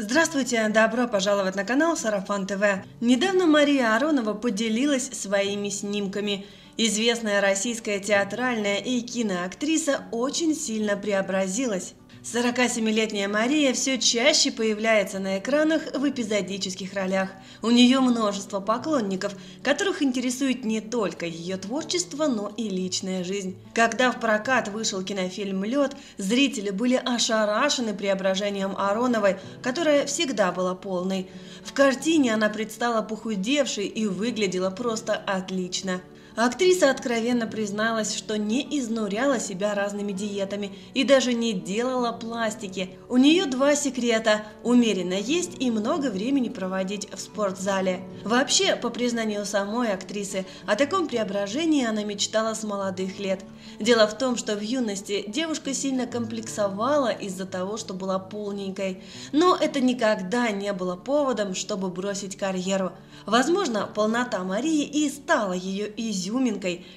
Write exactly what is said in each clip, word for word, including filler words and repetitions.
Здравствуйте! Добро пожаловать на канал Сарафан ТВ. Недавно Мария Аронова поделилась своими снимками. Известная российская театральная и киноактриса очень сильно преобразилась. сорокасемилетняя Мария все чаще появляется на экранах в эпизодических ролях. У нее множество поклонников, которых интересует не только ее творчество, но и личная жизнь. Когда в прокат вышел кинофильм «Лед», зрители были ошарашены преображением Ароновой, которая всегда была полной. В картине она предстала похудевшей и выглядела просто отлично. Актриса откровенно призналась, что не изнуряла себя разными диетами и даже не делала пластики. У нее два секрета – умеренно есть и много времени проводить в спортзале. Вообще, по признанию самой актрисы, о таком преображении она мечтала с молодых лет. Дело в том, что в юности девушка сильно комплексовала из-за того, что была полненькой. Но это никогда не было поводом, чтобы бросить карьеру. Возможно, полнота Марии и стала ее изюминкой.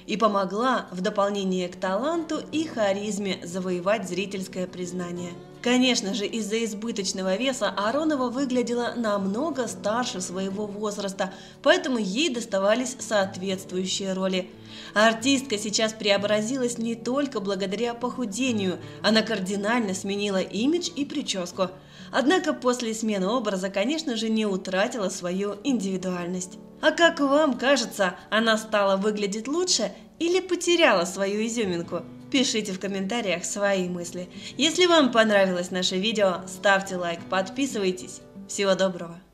И помогла в дополнение к таланту и харизме завоевать зрительское признание. Конечно же, из-за избыточного веса Аронова выглядела намного старше своего возраста, поэтому ей доставались соответствующие роли. Артистка сейчас преобразилась не только благодаря похудению, она кардинально сменила имидж и прическу. Однако после смены образа, конечно же, не утратила свою индивидуальность. А как вам кажется, она стала выглядеть лучше или потеряла свою изюминку? Пишите в комментариях свои мысли. Если вам понравилось наше видео, ставьте лайк, подписывайтесь. Всего доброго!